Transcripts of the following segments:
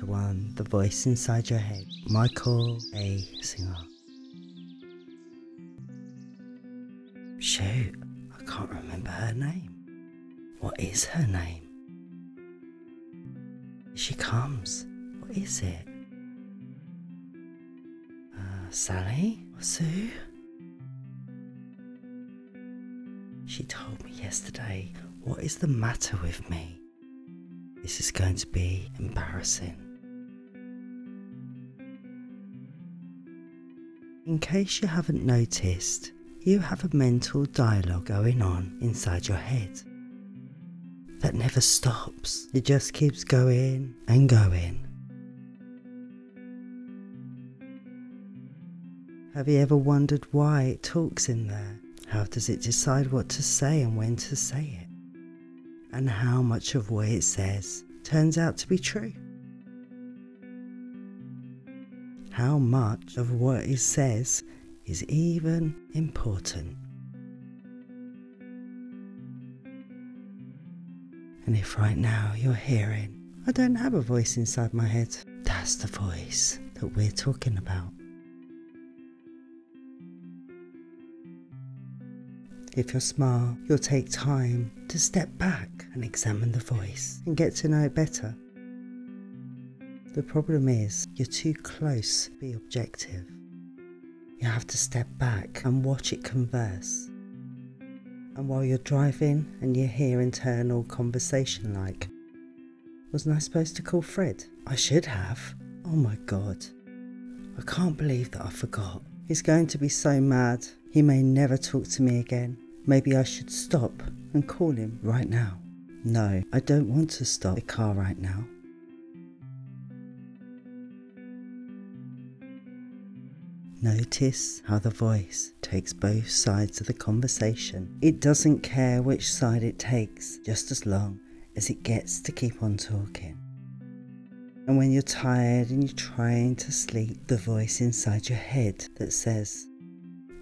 Chapter 1, The Voice Inside Your Head, Michael A. Singer. Shoot, I can't remember her name. What is her name? Here she comes. What is it? Sally? Or Sue? She told me yesterday, what is the matter with me? This is going to be embarrassing. In case you haven't noticed, you have a mental dialogue going on inside your head that never stops. It just keeps going and going. Have you ever wondered why it talks in there? How does it decide what to say and when to say it? And how much of what it says turns out to be true? How much of what it says is even important? And if right now you're hearing, I don't have a voice inside my head, that's the voice that we're talking about. If you're smart, you'll take time to step back and examine the voice and get to know it better. The problem is, you're too close to be objective. You have to step back and watch it converse. And while you're driving and you hear internal conversation like, wasn't I supposed to call Fred? I should have. Oh my God. I can't believe that I forgot. He's going to be so mad. He may never talk to me again. Maybe I should stop and call him right now. No, I don't want to stop the car right now. Notice how the voice takes both sides of the conversation. It doesn't care which side it takes, just as long as it gets to keep on talking. And when you're tired and you're trying to sleep, the voice inside your head that says,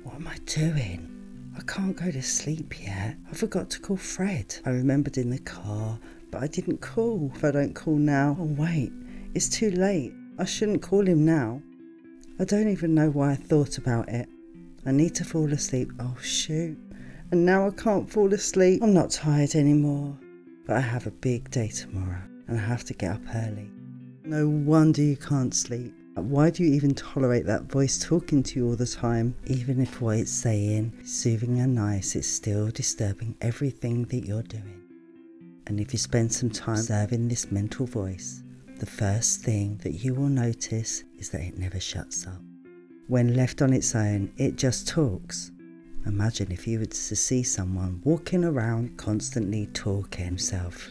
what am I doing? I can't go to sleep yet. I forgot to call Fred. I remembered in the car, but I didn't call. If I don't call now, oh wait, it's too late. I shouldn't call him now. I don't even know why I thought about it. I need to fall asleep. Oh shoot. And now I can't fall asleep. I'm not tired anymore. But I have a big day tomorrow and I have to get up early. No wonder you can't sleep. Why do you even tolerate that voice talking to you all the time? Even if what it's saying is soothing and nice, it's still disturbing everything that you're doing. And if you spend some time observing this mental voice, the first thing that you will notice is that it never shuts up. When left on its own, it just talks. Imagine if you were to see someone walking around constantly talking himself.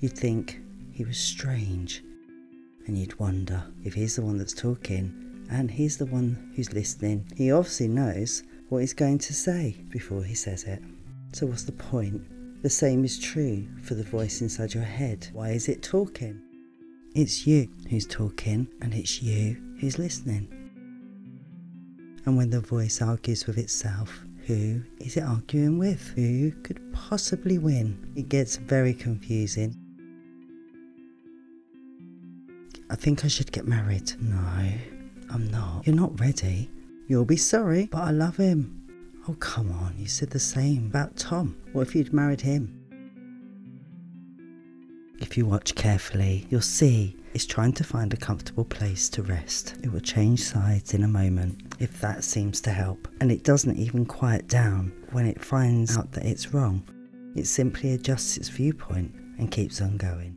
You'd think he was strange. And you'd wonder if he's the one that's talking and he's the one who's listening. He obviously knows what he's going to say before he says it. So what's the point? The same is true for the voice inside your head. Why is it talking? It's you who's talking and it's you who's listening. And when the voice argues with itself, who is it arguing with? Who could possibly win? It gets very confusing. I think I should get married. No, I'm not. You're not ready. You'll be sorry, but I love him. Oh, come on, you said the same about Tom. What if you'd married him? If you watch carefully, you'll see it's trying to find a comfortable place to rest. It will change sides in a moment, if that seems to help. And it doesn't even quiet down when it finds out that it's wrong. It simply adjusts its viewpoint and keeps on going.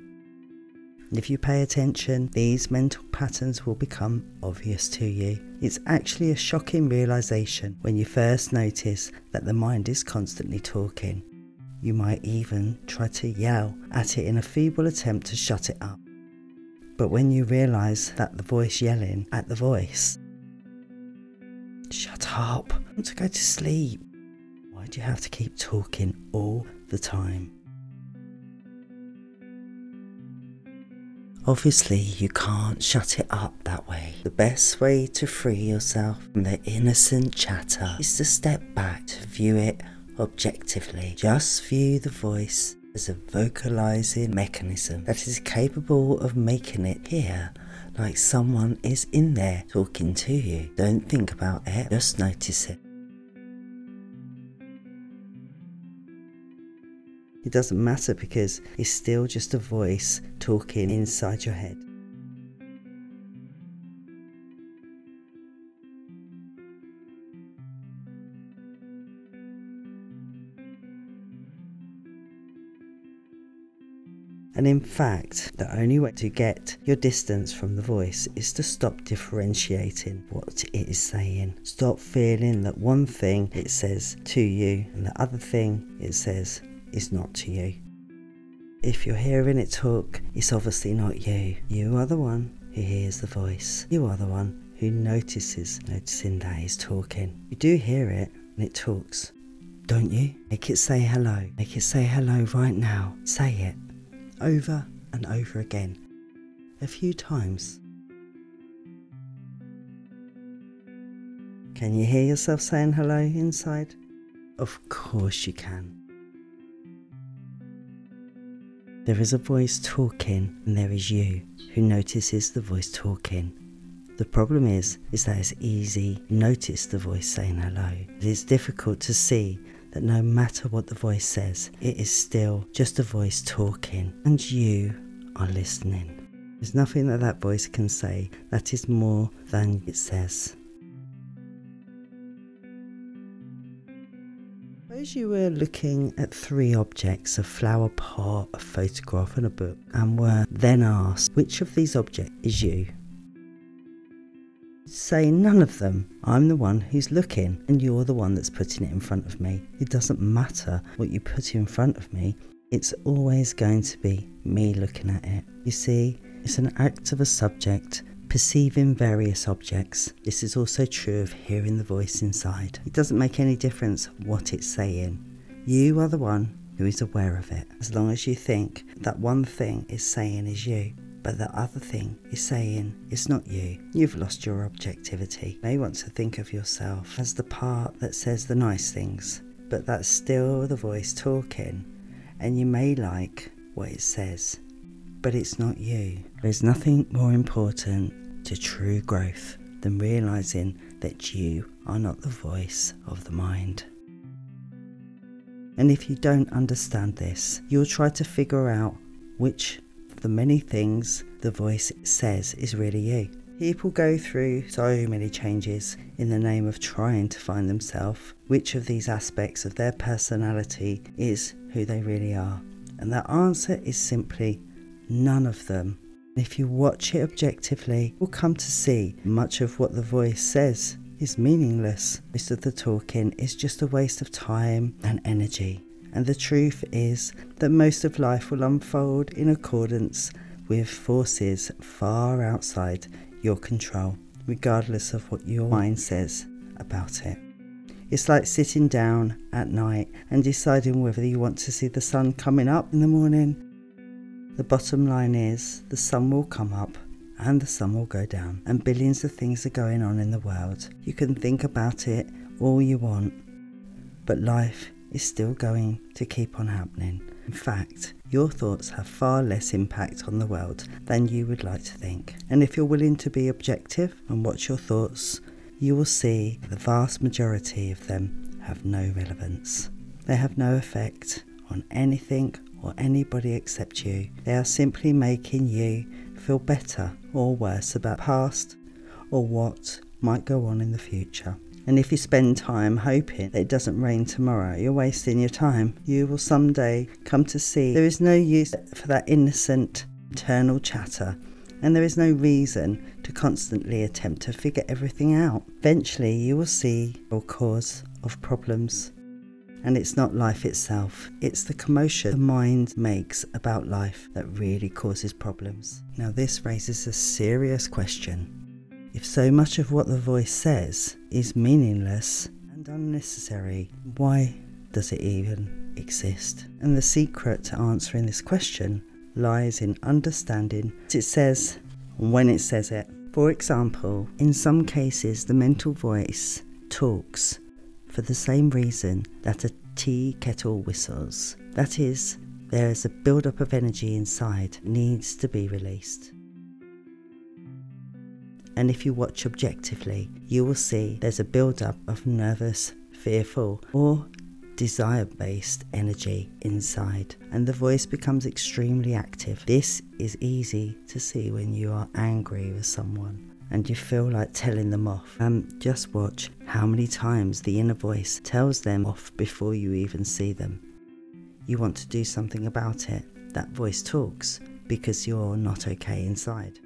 And if you pay attention, these mental patterns will become obvious to you. It's actually a shocking realization when you first notice that the mind is constantly talking. You might even try to yell at it in a feeble attempt to shut it up. But when you realize that the voice yelling at the voice, shut up, I want to go to sleep. Why do you have to keep talking all the time? Obviously, you can't shut it up that way. The best way to free yourself from the innocent chatter is to step back to view it objectively. Just view the voice is a vocalizing mechanism that is capable of making it appear like someone is in there talking to you. Don't think about it, just notice it. It doesn't matter because it's still just a voice talking inside your head. And in fact, the only way to get your distance from the voice is to stop differentiating what it is saying. Stop feeling that one thing it says to you and the other thing it says is not to you. If you're hearing it talk, it's obviously not you. You are the one who hears the voice. You are the one who noticing that it's talking. You do hear it and it talks, don't you? Make it say hello. Make it say hello right now. Say it. Over and over again, a few times. Can you hear yourself saying hello inside? Of course you can. There is a voice talking and there is you who notices the voice talking. The problem is that it's easy to notice the voice saying hello. It is difficult to see that no matter what the voice says, it is still just a voice talking and you are listening. There's nothing that voice can say that is more than it says. Suppose you were looking at three objects, a flower pot, a photograph and a book, and were then asked which of these objects is you. Say none of them. I'm the one who's looking and you're the one that's putting it in front of me. It doesn't matter what you put in front of me, it's always going to be me looking at it. You see, it's an act of a subject perceiving various objects. This is also true of hearing the voice inside. It doesn't make any difference what it's saying. You are the one who is aware of it, as long as you think that one thing it's saying is you. But the other thing is saying it's not you. You've lost your objectivity. You may want to think of yourself as the part that says the nice things, but that's still the voice talking, and you may like what it says, but it's not you. There's nothing more important to true growth than realizing that you are not the voice of the mind. And if you don't understand this, you'll try to figure out which the many things the voice says is really you. People go through so many changes in the name of trying to find themselves, which of these aspects of their personality is who they really are. And the answer is simply none of them. If you watch it objectively, you'll come to see much of what the voice says is meaningless. Most of the talking is just a waste of time and energy. And the truth is that most of life will unfold in accordance with forces far outside your control, regardless of what your mind says about it. It's like sitting down at night and deciding whether you want to see the sun coming up in the morning. The bottom line is the sun will come up and the sun will go down, and billions of things are going on in the world. You can think about it all you want, but life is still going to keep on happening. In fact, your thoughts have far less impact on the world than you would like to think. And if you're willing to be objective and watch your thoughts, you will see the vast majority of them have no relevance. They have no effect on anything or anybody except you. They are simply making you feel better or worse about the past or what might go on in the future. And if you spend time hoping that it doesn't rain tomorrow, you're wasting your time. You will someday come to see there is no use for that innocent, internal chatter, and there is no reason to constantly attempt to figure everything out. Eventually, you will see your cause of problems. And it's not life itself, it's the commotion the mind makes about life that really causes problems. Now, this raises a serious question. If so much of what the voice says is meaningless and unnecessary, why does it even exist? And the secret to answering this question lies in understanding what it says and when it says it. For example, in some cases the mental voice talks for the same reason that a tea kettle whistles. That is, There is a buildup of energy inside, needs to be released. And if you watch objectively, you will see there's a buildup of nervous, fearful, or desire-based energy inside, and the voice becomes extremely active. This is easy to see when you are angry with someone and you feel like telling them off. Just watch how many times the inner voice tells them off before you even see them. You want to do something about it. That voice talks because you're not okay inside,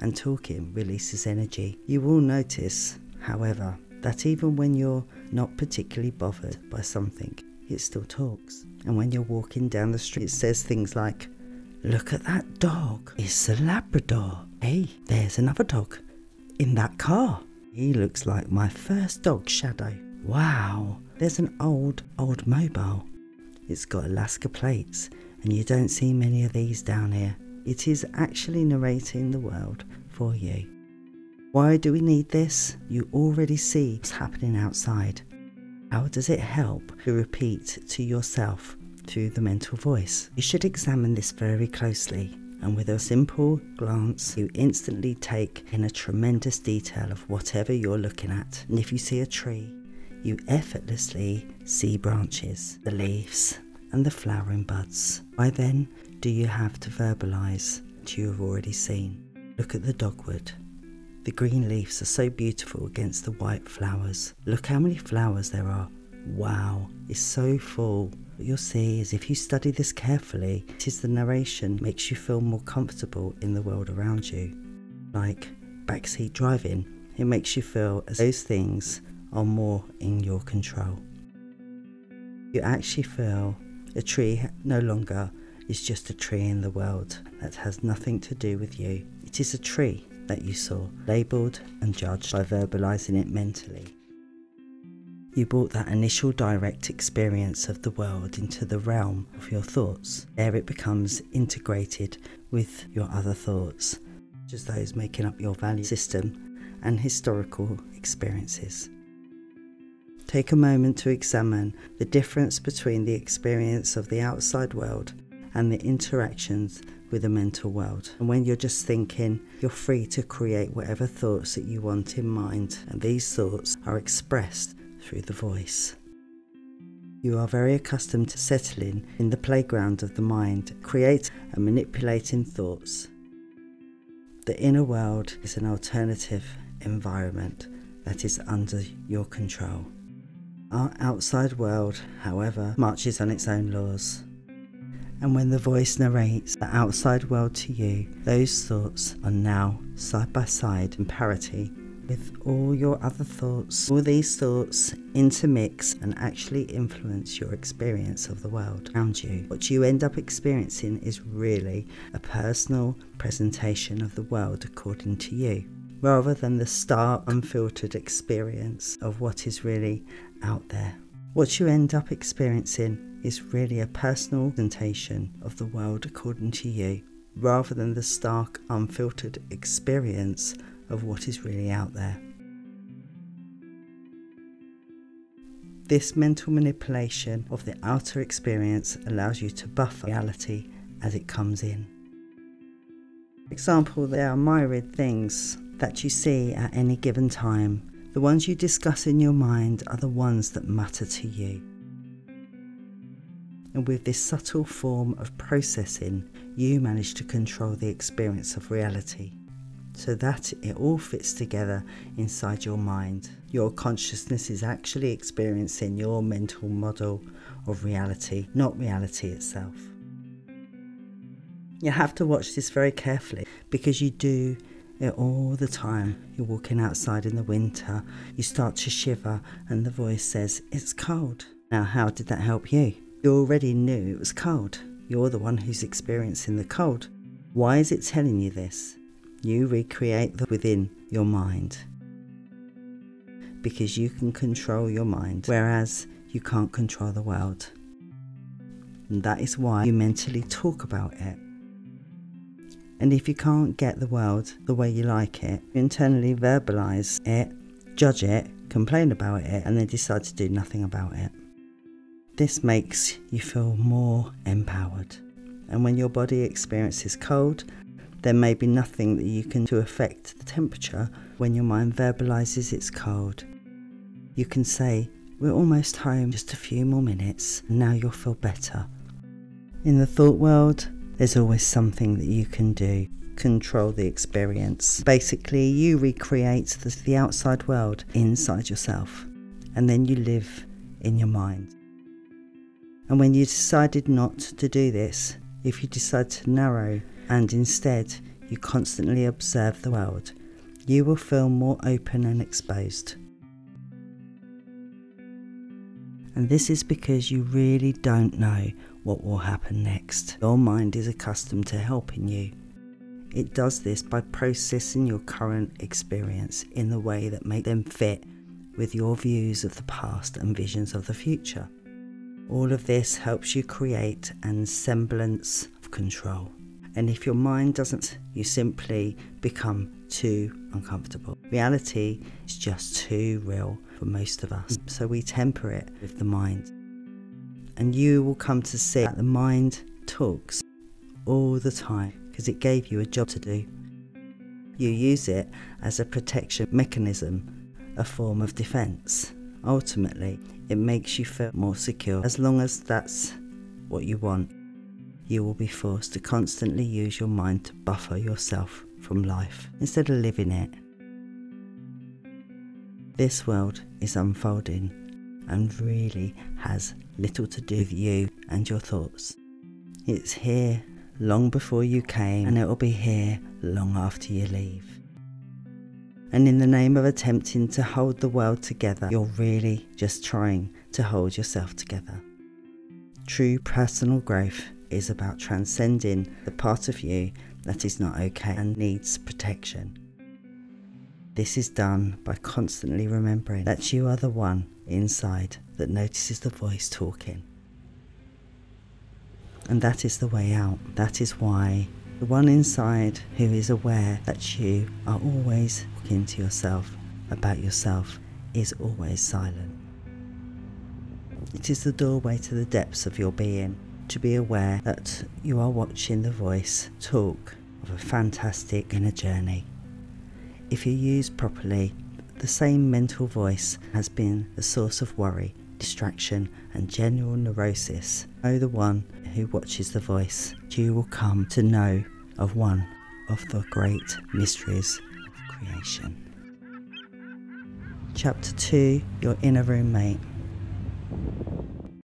and talking releases energy. You will notice, however, that even when you're not particularly bothered by something, it still talks. And when you're walking down the street, it says things like, "Look at that dog, it's a Labrador. Hey, there's another dog in that car. He looks like my first dog, Shadow. Wow, there's an old mobile. It's got Alaska plates, and you don't see many of these down here." It is actually narrating the world for you. Why do we need this? You already see what's happening outside. How does it help to repeat to yourself through the mental voice? You should examine this very closely, and with a simple glance, you instantly take in a tremendous detail of whatever you're looking at. And if you see a tree, you effortlessly see branches, the leaves, and the flowering buds. Why then do you have to verbalise what you have already seen? Look at the dogwood. The green leaves are so beautiful against the white flowers. Look how many flowers there are. Wow, it's so full. What you'll see is, if you study this carefully, it is the narration that makes you feel more comfortable in the world around you. Like backseat driving, it makes you feel as those things are more in your control. You actually feel a tree no longer is just a tree in the world that has nothing to do with you. It is a tree that you saw, labelled and judged by verbalising it mentally. You brought that initial direct experience of the world into the realm of your thoughts. There it becomes integrated with your other thoughts, such as those making up your value system and historical experiences. Take a moment to examine the difference between the experience of the outside world and the interactions with the mental world. And when you're just thinking, you're free to create whatever thoughts that you want in mind, and these thoughts are expressed through the voice. You are very accustomed to settling in the playground of the mind, creating and manipulating thoughts. The inner world is an alternative environment that is under your control. Our outside world, however, marches on its own laws. And when the voice narrates the outside world to you, those thoughts are now side by side in parity with all your other thoughts. All these thoughts intermix and actually influence your experience of the world around you. What you end up experiencing is really a personal presentation of the world according to you, rather than the stark, unfiltered experience of what is really out there. What you end up experiencing is really a personal presentation of the world according to you, rather than the stark, unfiltered experience of what is really out there. This mental manipulation of the outer experience allows you to buffer reality as it comes in. For example, there are myriad things that you see at any given time. The ones you discuss in your mind are the ones that matter to you. And with this subtle form of processing, you manage to control the experience of reality so that it all fits together inside your mind. Your consciousness is actually experiencing your mental model of reality, not reality itself. You have to watch this very carefully, because you do all the time. You're walking outside in the winter, you start to shiver, and the voice says, "It's cold." Now, how did that help you? You already knew it was cold. You're the one who's experiencing the cold. Why is it telling you this? You recreate that within your mind, because you can control your mind, whereas you can't control the world. And that is why you mentally talk about it. And if you can't get the world the way you like it, you internally verbalise it, judge it, complain about it, and then decide to do nothing about it. This makes you feel more empowered. And when your body experiences cold, there may be nothing that you can do to affect the temperature. When your mind verbalizes it's cold, you can say, "We're almost home, just a few more minutes, and now you'll feel better." In the thought world, there's always something that you can do. Control the experience. Basically, you recreate the outside world inside yourself, and then you live in your mind. And when you decided not to do this, if you decide to narrow and instead you constantly observe the world, you will feel more open and exposed. And this is because you really don't know what will happen next. Your mind is accustomed to helping you. It does this by processing your current experience in the way that makes them fit with your views of the past and visions of the future. All of this helps you create a semblance of control. And if your mind doesn't, you simply become too uncomfortable. Reality is just too real for most of us, so we temper it with the mind. And you will come to see that the mind talks all the time because it gave you a job to do. You use it as a protection mechanism, a form of defense. Ultimately, it makes you feel more secure. As long as that's what you want, you will be forced to constantly use your mind to buffer yourself from life instead of living it. This world is unfolding and really has little to do with you and your thoughts. It's here long before you came, and it will be here long after you leave. And in the name of attempting to hold the world together, you're really just trying to hold yourself together. True personal growth is about transcending the part of you that is not okay and needs protection. This is done by constantly remembering that you are the one inside that notices the voice talking. And that is the way out. That is why the one inside who is aware that you are always talking to yourself about yourself is always silent. It is the doorway to the depths of your being, to be aware that you are watching the voice talk of a fantastic inner journey. If you use properly, the same mental voice has been the source of worry, distraction and general neurosis. Know the one who watches the voice. You will come to know of one of the great mysteries of creation. Chapter 2, Your Inner Roommate.